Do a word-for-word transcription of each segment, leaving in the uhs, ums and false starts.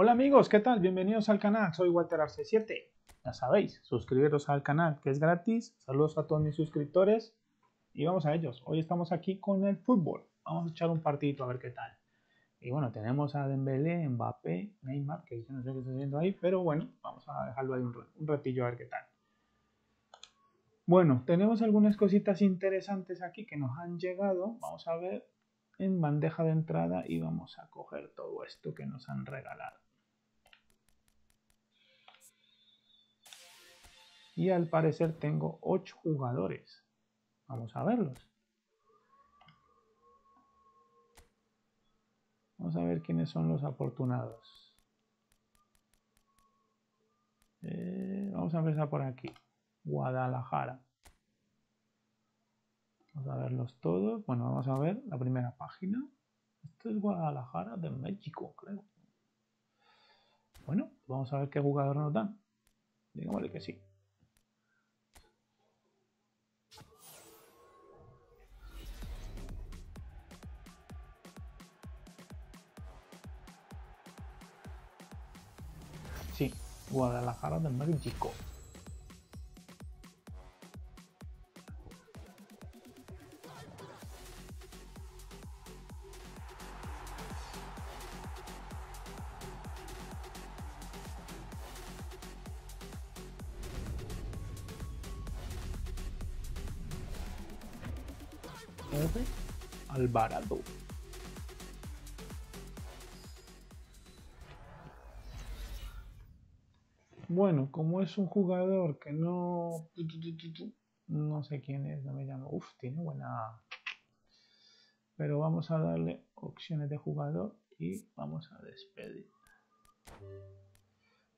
Hola amigos, ¿qué tal? Bienvenidos al canal, soy Walter Arce siete. Ya sabéis, suscribiros al canal que es gratis. Saludos a todos mis suscriptores y vamos a ellos. Hoy estamos aquí con el fútbol. Vamos a echar un partidito a ver qué tal. Y bueno, tenemos a Dembélé, Mbappé, Neymar, que yo no sé qué estoy viendo ahí, pero bueno, vamos a dejarlo ahí un, un ratillo a ver qué tal. Bueno, tenemos algunas cositas interesantes aquí que nos han llegado. Vamos a ver en bandeja de entrada y vamos a coger todo esto que nos han regalado. Y al parecer tengo ocho jugadores. Vamos a verlos. Vamos a ver quiénes son los afortunados. Eh, vamos a empezar por aquí. Guadalajara. Vamos a verlos todos. Bueno, vamos a ver la primera página. Esto es Guadalajara de México, creo. Bueno, vamos a ver qué jugador nos dan. Digámosle que sí. Sí, Guadalajara de México. Alvarado. Bueno, como es un jugador que no no sé quién es, no me llamo. Uf, tiene buena, pero vamos a darle opciones de jugador y vamos a despedir.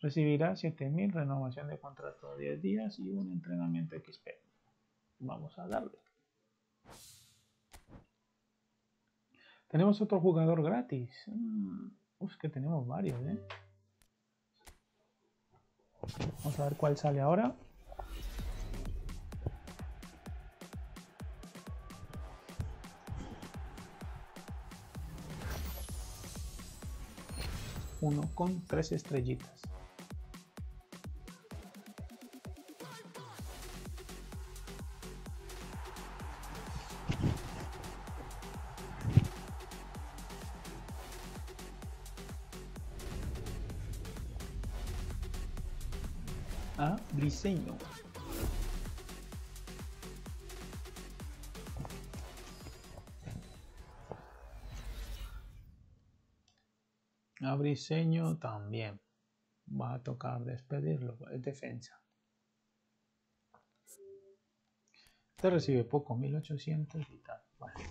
Recibirá siete mil, renovación de contrato de diez días y un entrenamiento equis pe. Vamos a darle. Tenemos otro jugador gratis. Uf, que tenemos varios, ¿eh? Vamos a ver cuál sale ahora. Uno con tres estrellitas. A Briseño. A Briseño también. Va a tocar despedirlo. Es defensa. Te recibe poco, mil ochocientos y tal. Vale.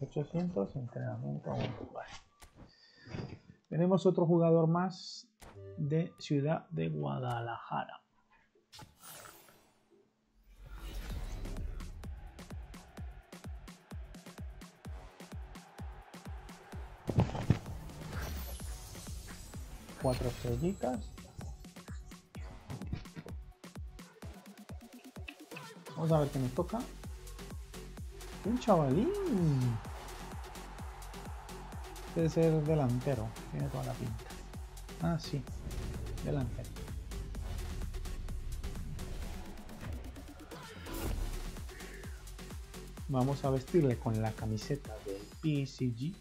ochocientos, entrenamiento. Vale. Tenemos otro jugador más de ciudad de Guadalajara. Cuatro estrellitas. Vamos a ver qué nos toca. Un chavalín. Debe ser delantero. Tiene toda la pinta. Ah, sí. Delante. Vamos a vestirle con la camiseta del P S G.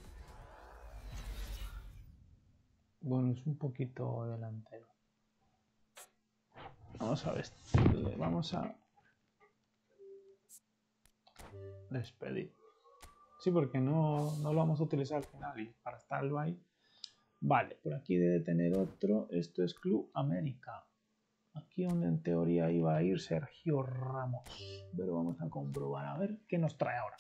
Bueno, es un poquito delantero. Vamos a vestirle, vamos a despedir. Sí, porque no, no lo vamos a utilizar al final y para estarlo ahí. Vale, por aquí debe tener otro. Esto es Club América. Aquí donde en teoría iba a ir Sergio Ramos. Pero vamos a comprobar a ver qué nos trae ahora.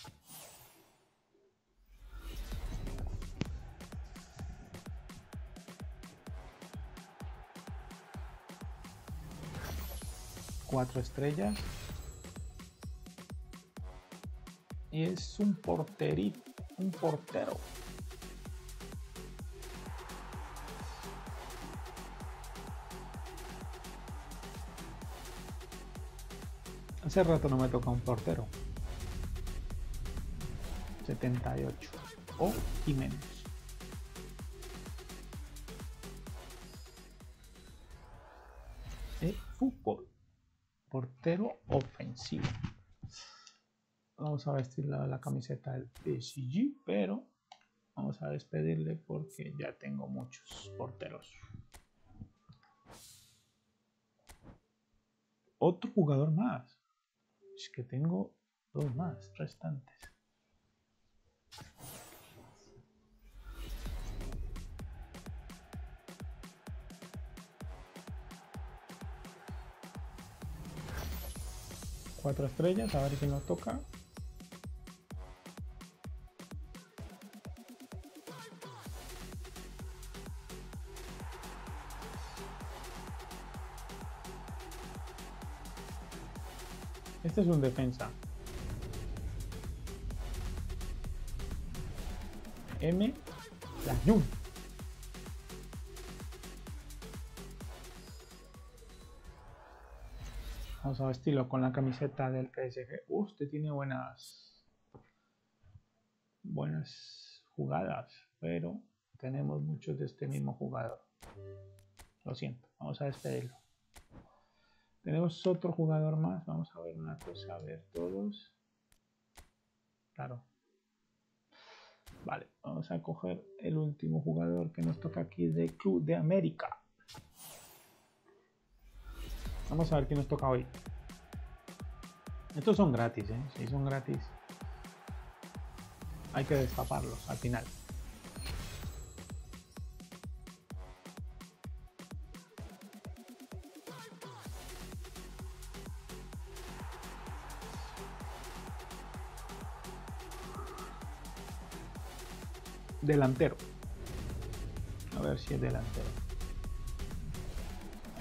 Cuatro estrellas. Y es un porterito, un portero. Hace rato no me toca un portero. setenta y ocho. O Jiménez. de fútbol. Portero ofensivo. Vamos a vestir la, la camiseta del P S G, pero vamos a despedirle porque ya tengo muchos porteros. Otro jugador más. Es que tengo dos más restantes. Cuatro estrellas, a ver si nos toca. Este es un defensa. M. Layun. Vamos a vestirlo con la camiseta del P S G. Uh, usted tiene buenas, buenas jugadas, pero tenemos muchos de este mismo jugador. Lo siento, vamos a despedirlo. Tenemos otro jugador más. Vamos a ver una cosa, a ver todos. Claro. Vale, vamos a coger el último jugador que nos toca aquí de Club de América. Vamos a ver quién nos toca hoy. Estos son gratis, ¿eh? Si son gratis, hay que destaparlos al final. Delantero. A ver si es delantero.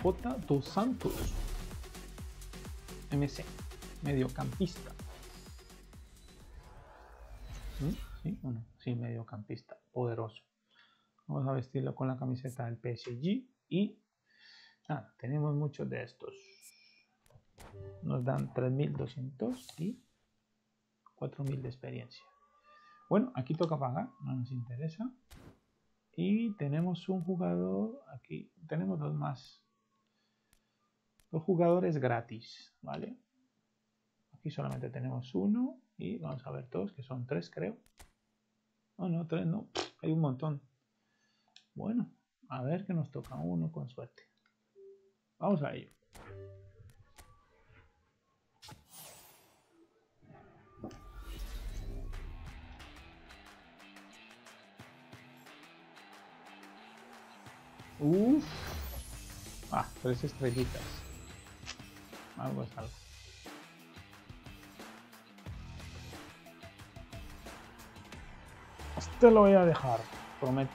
J. Dos Santos. M C. Mediocampista. ¿Sí? ¿Sí o no? Sí, mediocampista. Poderoso. Vamos a vestirlo con la camiseta del P S G. Y ah, tenemos muchos de estos. Nos dan tres mil doscientos y cuatro mil de experiencia. Bueno, aquí toca pagar, no nos interesa. Y tenemos un jugador, aquí tenemos dos más. Dos jugadores gratis, ¿vale? Aquí solamente tenemos uno y vamos a ver todos, que son tres creo. No, no, tres no, hay un montón. Bueno, a ver que nos toca uno con suerte. Vamos a ello. Uff, ah, tres estrellitas. Algo es algo. Este lo voy a dejar, prometo.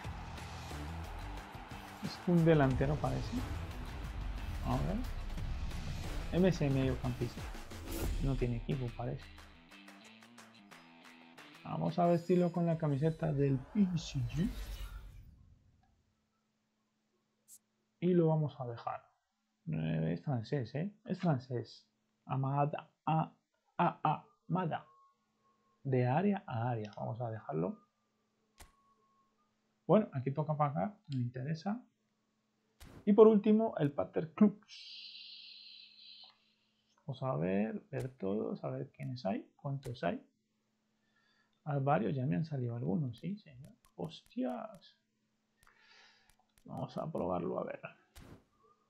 Es un delantero, parece. A ver. M C mediocampista. No tiene equipo, parece. Vamos a vestirlo con la camiseta del P S G. Y lo vamos a dejar. Es francés, ¿eh? Es francés. Amada. A, a, amada. De área a área. Vamos a dejarlo. Bueno, aquí toca pagar. Me interesa. Y por último, el Pater Club. Vamos a ver, ver todos, a ver quiénes hay, cuántos hay. Hay varios, ya me han salido algunos, sí, señor. Hostias. Vamos a probarlo, a ver.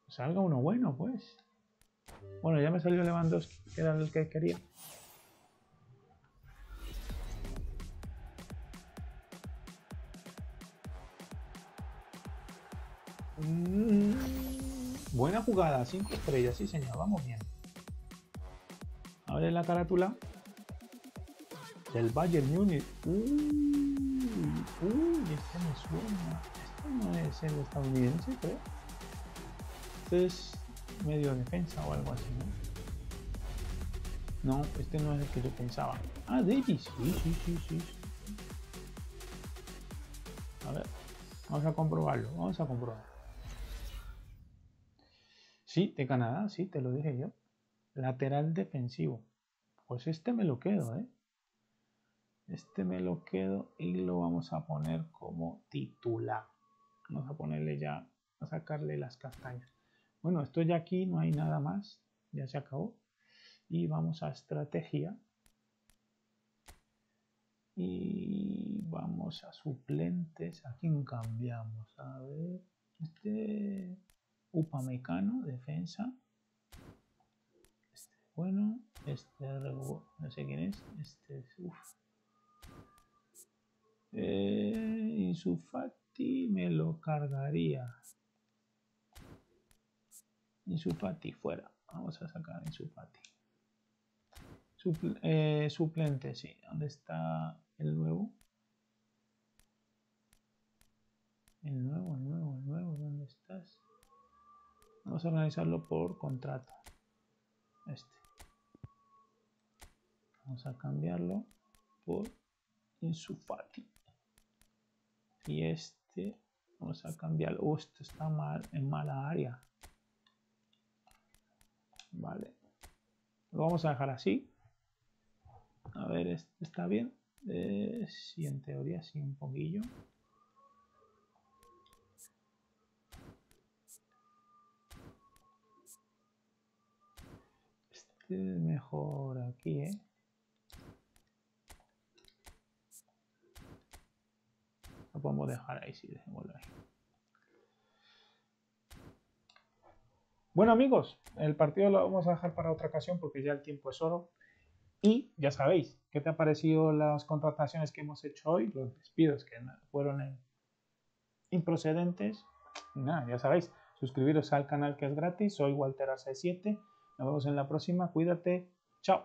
Salga uno bueno, pues. Bueno, ya me salió Lewandowski, que era el que quería. Mm, buena jugada, cinco estrellas, sí señor, vamos bien. Abre la carátula. Del Bayern Munich. Uy, uy, este me suena. No es el estadounidense, creo. Este es medio defensa o algo así, ¿no? No, este no es el que yo pensaba. Ah, Davies. Sí, sí, sí, sí. A ver, vamos a comprobarlo. Vamos a comprobar. Sí, de Canadá, sí, te lo dije yo. Lateral defensivo. Pues este me lo quedo, ¿eh? Este me lo quedo y lo vamos a poner como titular. Vamos a ponerle ya, a sacarle las castañas. Bueno, esto ya aquí no hay nada más, ya se acabó. Y vamos a estrategia. Y vamos a suplentes. ¿A quién cambiamos? A ver, este Upamecano, defensa. Este, bueno, este, no sé quién es. Este, uff. Eh, Ansu Fati me lo cargaría. Ansu Fati fuera. Vamos a sacar Ansu Fati. Supl eh, suplente, sí. ¿Dónde está el nuevo? El nuevo, el nuevo, el nuevo. ¿Dónde estás? Vamos a organizarlo por contrato. Este. Vamos a cambiarlo por Ansu Fati. Y este. Vamos a cambiarlo. Oh, esto está mal, en mala área. Vale. Lo vamos a dejar así. A ver, este está bien. Eh, sí, en teoría sí, un poquillo. Este es mejor aquí, ¿eh? Lo podemos dejar ahí, sí, dejémoslo ahí. Bueno, amigos, el partido lo vamos a dejar para otra ocasión porque ya el tiempo es oro. Y ya sabéis, ¿qué te han parecido las contrataciones que hemos hecho hoy? Los despidos que fueron improcedentes. Nada, ya sabéis, suscribiros al canal que es gratis. Soy Walter Arce siete. Nos vemos en la próxima. Cuídate. Chao.